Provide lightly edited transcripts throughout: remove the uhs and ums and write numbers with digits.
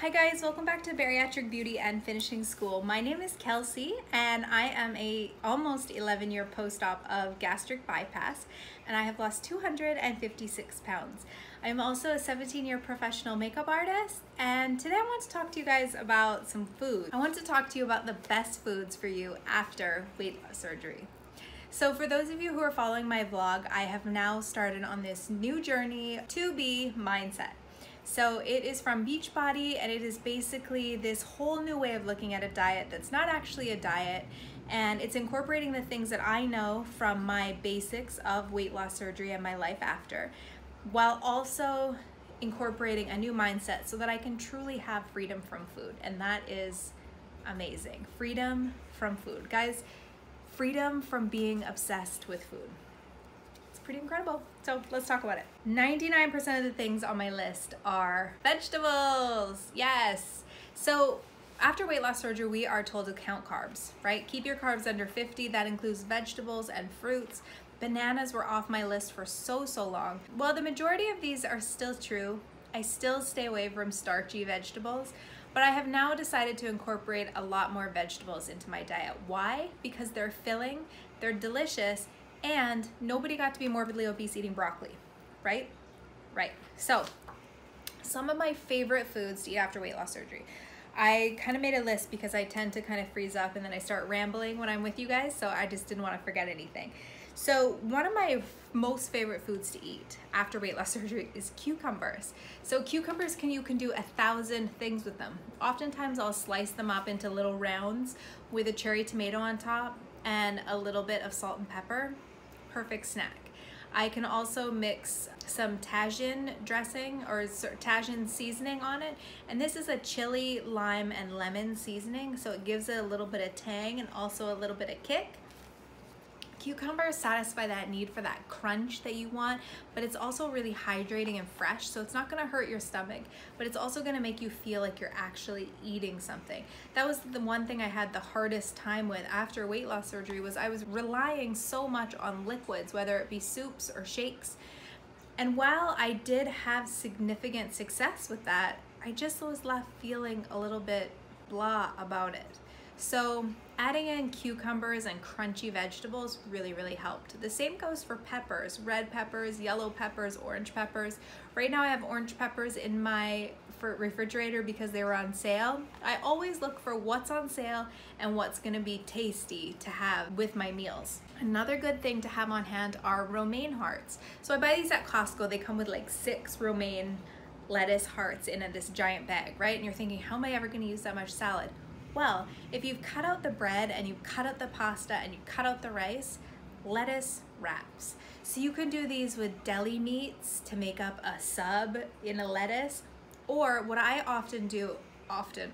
Hi guys, welcome back to Bariatric Beauty and Finishing School. My name is Kelsey and I am a almost 11-year post-op of gastric bypass and I have lost 256 pounds. I'm also a 17-year professional makeup artist, and today I want to talk to you guys about some food. I want to talk to you about the best foods for you after weight loss surgery. So for those of you who are following my vlog, I have now started on this new journey, 2B mindset. So it is from Beachbody, and it is basically this whole new way of looking at a diet that's not actually a diet, and it's incorporating the things that I know from my basics of weight loss surgery and my life after, while also incorporating a new mindset so that I can truly have freedom from food. And that is amazing. Freedom from food. Guys, freedom from being obsessed with food. Pretty incredible. So let's talk about it. 99% of the things on my list are vegetables. Yes. So after weight loss surgery, we are told to count carbs, right? Keep your carbs under 50. That includes vegetables and fruits. Bananas were off my list for so long. Well, the majority of these are still true. I still stay away from starchy vegetables, but I have now decided to incorporate a lot more vegetables into my diet. Why? Because they're filling, they're delicious, and nobody got to be morbidly obese eating broccoli, right? Right. So some of my favorite foods to eat after weight loss surgery. I kind of made a list because I tend to kind of freeze up and then I start rambling when I'm with you guys, so I just didn't want to forget anything. So one of my most favorite foods to eat after weight loss surgery is cucumbers. So cucumbers, you can do 1,000 things with them. Oftentimes I'll slice them up into little rounds with a cherry tomato on top and a little bit of salt and pepper. Perfect snack. I can also mix some Tajin dressing or Tajin seasoning on it, and this is a chili, lime, and lemon seasoning, so it gives it a little bit of tang and also a little bit of kick. Cucumbers satisfy that need for that crunch that you want, but it's also really hydrating and fresh, so it's not going to hurt your stomach, but it's also going to make you feel like you're actually eating something. That was the one thing I had the hardest time with after weight loss surgery, was I was relying so much on liquids, whether it be soups or shakes. And while I did have significant success with that, I just was left feeling a little bit blah about it. So adding in cucumbers and crunchy vegetables really helped. The same goes for peppers, red peppers, yellow peppers, orange peppers. Right now I have orange peppers in my refrigerator because they were on sale. I always look for what's on sale and what's gonna be tasty to have with my meals. Another good thing to have on hand are romaine hearts. So I buy these at Costco. They come with like 6 romaine lettuce hearts in this giant bag, right? And you're thinking, how am I ever gonna use that much salad? Well, if you've cut out the bread and you cut out the pasta and you cut out the rice, lettuce wraps. So you can do these with deli meats to make up a sub in a lettuce, or what I often do often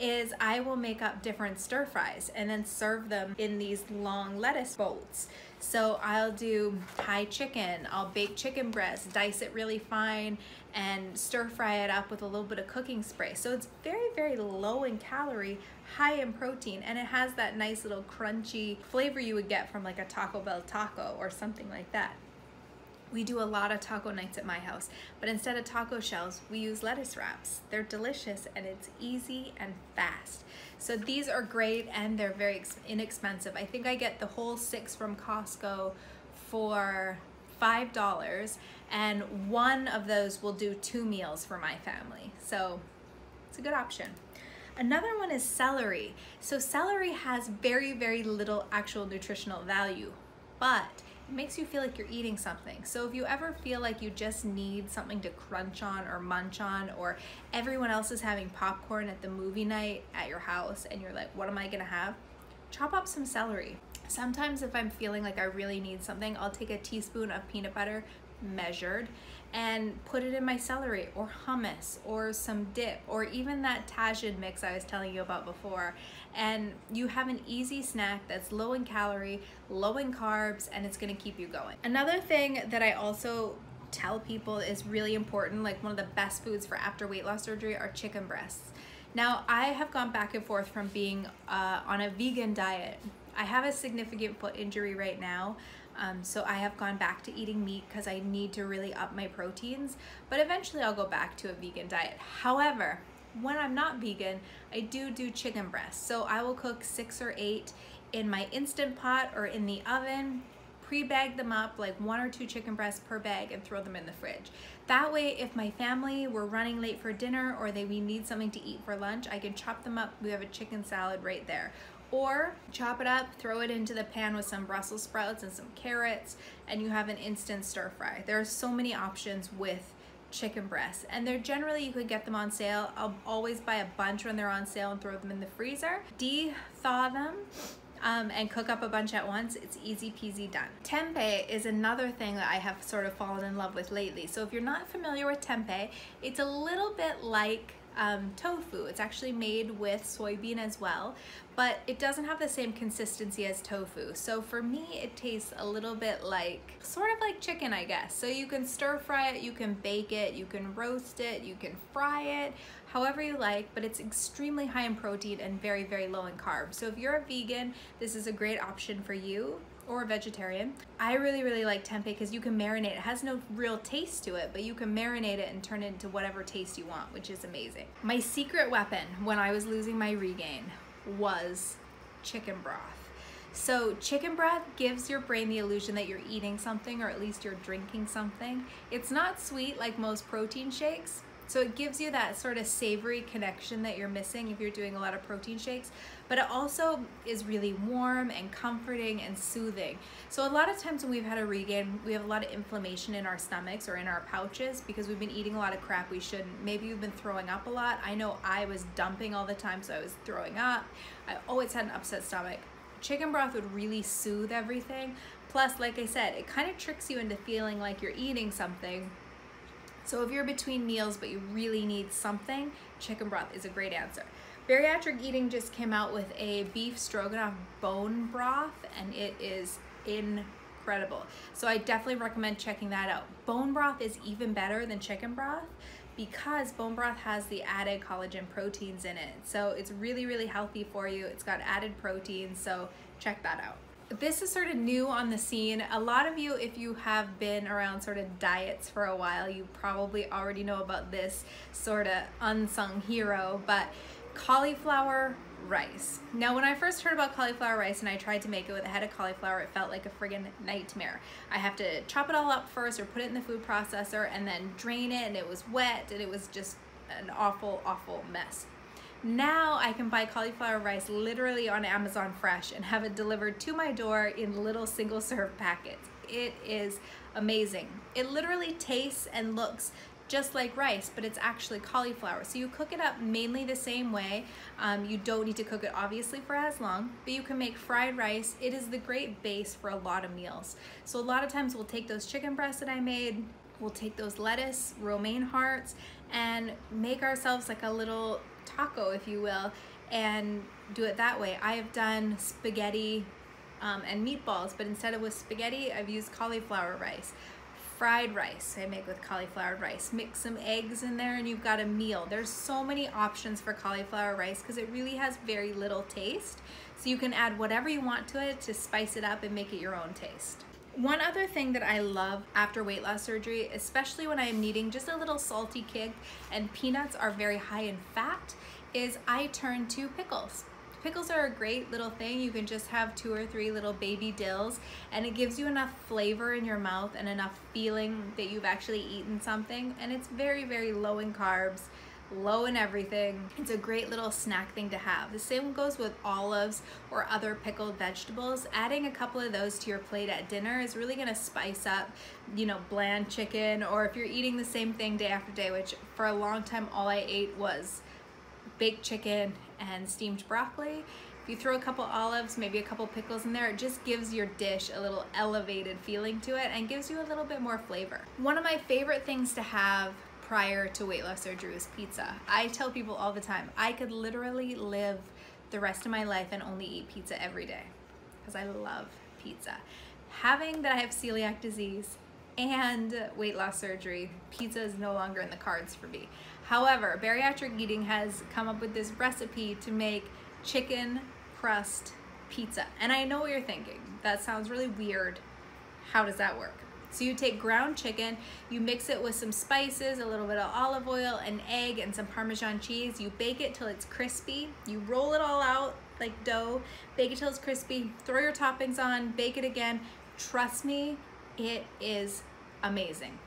is I will make up different stir fries and then serve them in these long lettuce bowls. So I'll do Thai chicken, I'll bake chicken breast, dice it really fine and stir fry it up with a little bit of cooking spray. So it's very low in calorie, high in protein, and it has that nice little crunchy flavor you would get from like a Taco Bell taco or something like that. We do a lot of taco nights at my house, but instead of taco shells, we use lettuce wraps. They're delicious and it's easy and fast. So these are great and they're very inexpensive. I think I get the whole 6 from Costco for $5, and one of those will do 2 meals for my family. So it's a good option. Another one is celery. So celery has very little actual nutritional value, but it makes you feel like you're eating something. So if you ever feel like you just need something to crunch on or munch on, or everyone else is having popcorn at the movie night at your house and you're like, what am I gonna have? Chop up some celery. Sometimes if I'm feeling like I really need something, I'll take a teaspoon of peanut butter, measured, and put it in my celery or hummus or some dip or even that Tajin mix I was telling you about before, and you have an easy snack that's low in calorie, low in carbs, and it's gonna keep you going. Another thing that I also tell people is really important, like one of the best foods for after weight loss surgery, are chicken breasts. Now I have gone back and forth from being on a vegan diet. I have a significant foot injury right now. So I have gone back to eating meat because I need to really up my proteins, but eventually I'll go back to a vegan diet. However, when I'm not vegan, I do chicken breasts. So I will cook 6 or 8 in my Instant Pot or in the oven, pre-bag them up, like 1 or 2 chicken breasts per bag, and throw them in the fridge. That way, if my family were running late for dinner or we need something to eat for lunch, I can chop them up. We have a chicken salad right there. Or chop it up, throw it into the pan with some Brussels sprouts and some carrots, and you have an instant stir fry. There are so many options with chicken breasts, and they're generally, you could get them on sale. I'll always buy a bunch when they're on sale and throw them in the freezer. De-thaw them and cook up a bunch at once. It's easy peasy done. Tempeh is another thing that I have sort of fallen in love with lately. So if you're not familiar with tempeh, it's a little bit like tofu. It's actually made with soybean as well, but it doesn't have the same consistency as tofu. So for me, it tastes a little bit like, sort of like chicken, I guess. So you can stir fry it, you can bake it, you can roast it, you can fry it, however you like, but it's extremely high in protein and very, very low in carbs. So if you're a vegan, this is a great option for you, or a vegetarian. I really, really like tempeh because you can marinate. It has no real taste to it, but you can marinate it and turn it into whatever taste you want, which is amazing. My secret weapon when I was losing my regain was chicken broth. So chicken broth gives your brain the illusion that you're eating something, or at least you're drinking something. It's not sweet like most protein shakes, so it gives you that sort of savory connection that you're missing if you're doing a lot of protein shakes, but it also is really warm and comforting and soothing. So a lot of times when we've had a regain, we have a lot of inflammation in our stomachs or in our pouches because we've been eating a lot of crap we shouldn't. Maybe you've been throwing up a lot. I know I was dumping all the time, so I was throwing up. I always had an upset stomach. Chicken broth would really soothe everything. Plus, like I said, it kind of tricks you into feeling like you're eating something. So if you're between meals but you really need something, chicken broth is a great answer. Bariatric Eating just came out with a beef stroganoff bone broth, and it is incredible. So I definitely recommend checking that out. Bone broth is even better than chicken broth because bone broth has the added collagen proteins in it. So it's really, really healthy for you. It's got added protein, so check that out. This is sort of new on the scene. A lot of you, if you have been around sort of diets for a while, you probably already know about this sort of unsung hero, but cauliflower rice. Now, when I first heard about cauliflower rice and I tried to make it with a head of cauliflower, it felt like a friggin' nightmare. I have to chop it all up first or put it in the food processor and then drain it, and it was wet, and it was just an awful, awful mess. Now I can buy cauliflower rice literally on Amazon Fresh and have it delivered to my door in little single serve packets. It is amazing. It literally tastes and looks just like rice, but it's actually cauliflower. So you cook it up mainly the same way. You don't need to cook it obviously for as long, but you can make fried rice. It is the great base for a lot of meals. So a lot of times we'll take those chicken breasts that I made, we'll take those lettuce, romaine hearts, and make ourselves like a little taco, if you will, and do it that way. I have done spaghetti and meatballs, but instead of with spaghetti, I've used cauliflower rice. Fried rice I make with cauliflower rice. Mix some eggs in there and you've got a meal. There's so many options for cauliflower rice because it really has very little taste. So you can add whatever you want to it to spice it up and make it your own taste. One other thing that I love after weight loss surgery, especially when I'm needing just a little salty kick, and peanuts are very high in fat, is I turn to pickles. Pickles are a great little thing. You can just have 2 or 3 little baby dills, and it gives you enough flavor in your mouth and enough feeling that you've actually eaten something, and it's very, very low in carbs, low in everything. It's a great little snack thing to have. The same goes with olives or other pickled vegetables. Adding a couple of those to your plate at dinner is really gonna spice up, you know, bland chicken, or if you're eating the same thing day after day, which for a long time all I ate was baked chicken and steamed broccoli. If you throw a couple olives, maybe a couple pickles in there, it just gives your dish a little elevated feeling to it and gives you a little bit more flavor. One of my favorite things to have prior to weight loss surgery was pizza. I tell people all the time, I could literally live the rest of my life and only eat pizza every day because I love pizza. Having that I have celiac disease and weight loss surgery, pizza is no longer in the cards for me. However, Bariatric Eating has come up with this recipe to make chicken crust pizza. And I know what you're thinking. That sounds really weird. How does that work? So you take ground chicken, you mix it with some spices, a little bit of olive oil, an egg, and some Parmesan cheese. You bake it till it's crispy. You roll it all out like dough, bake it till it's crispy, throw your toppings on, bake it again. Trust me, it is amazing.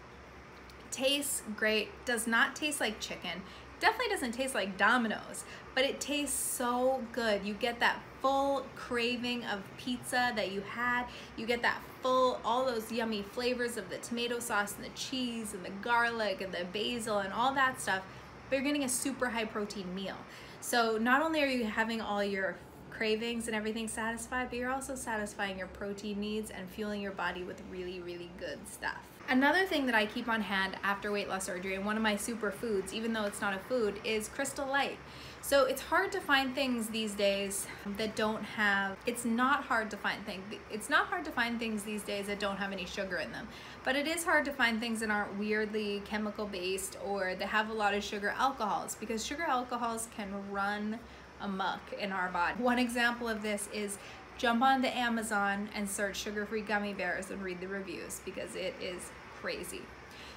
Tastes great, does not taste like chicken. Definitely doesn't taste like Domino's, but it tastes so good. You get that full craving of pizza that you had. You get that full, all those yummy flavors of the tomato sauce and the cheese and the garlic and the basil and all that stuff, but you're getting a super high protein meal. So not only are you having all your cravings and everything satisfied, but you're also satisfying your protein needs and fueling your body with really, really good stuff. Another thing that I keep on hand after weight loss surgery, and one of my super foods, even though it's not a food, is Crystal Light. So it's hard to find things these days that don't have, it's not hard to find things these days that don't have any sugar in them, but it is hard to find things that aren't weirdly chemical based or that have a lot of sugar alcohols, because sugar alcohols can run amok in our body. One example of this is jump onto Amazon and search sugar-free gummy bears and read the reviews, because it is crazy.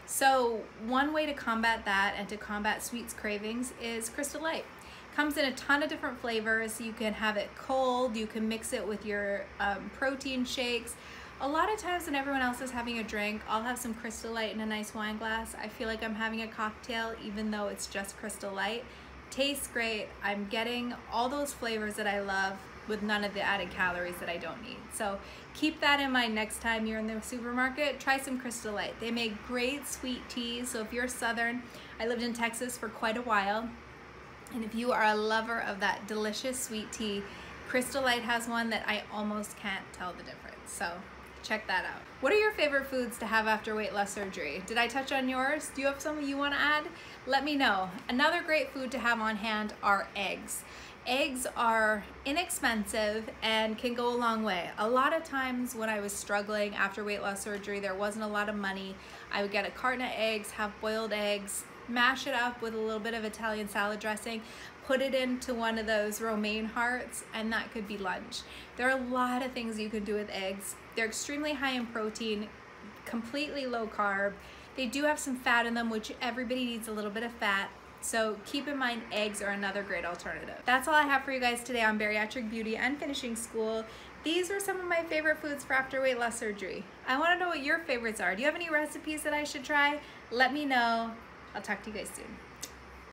So one way to combat that and to combat sweets cravings is Crystal Light. Comes in a ton of different flavors. You can have it cold, you can mix it with your protein shakes. A lot of times when everyone else is having a drink, I'll have some Crystal Light in a nice wine glass. I feel like I'm having a cocktail even though it's just Crystal Light. Tastes great. I'm getting all those flavors that I love with none of the added calories that I don't need. So keep that in mind next time you're in the supermarket. Try some Crystal Light. They make great sweet teas. So if you're Southern, I lived in Texas for quite a while, and if you are a lover of that delicious sweet tea, Crystal Light has one that I almost can't tell the difference. So check that out. What are your favorite foods to have after weight loss surgery? Did I touch on yours? Do you have something you want to add? Let me know. Another great food to have on hand are eggs. Eggs are inexpensive and can go a long way. A lot of times when I was struggling after weight loss surgery, there wasn't a lot of money. I would get a carton of eggs, have boiled eggs, mash it up with a little bit of Italian salad dressing, put it into one of those romaine hearts, and that could be lunch. There are a lot of things you can do with eggs. They're extremely high in protein, completely low carb. They do have some fat in them, which everybody needs a little bit of fat. So keep in mind, eggs are another great alternative. That's all I have for you guys today on Bariatric Beauty and Finishing School. These are some of my favorite foods for after weight loss surgery. I want to know what your favorites are. Do you have any recipes that I should try? Let me know. I'll talk to you guys soon.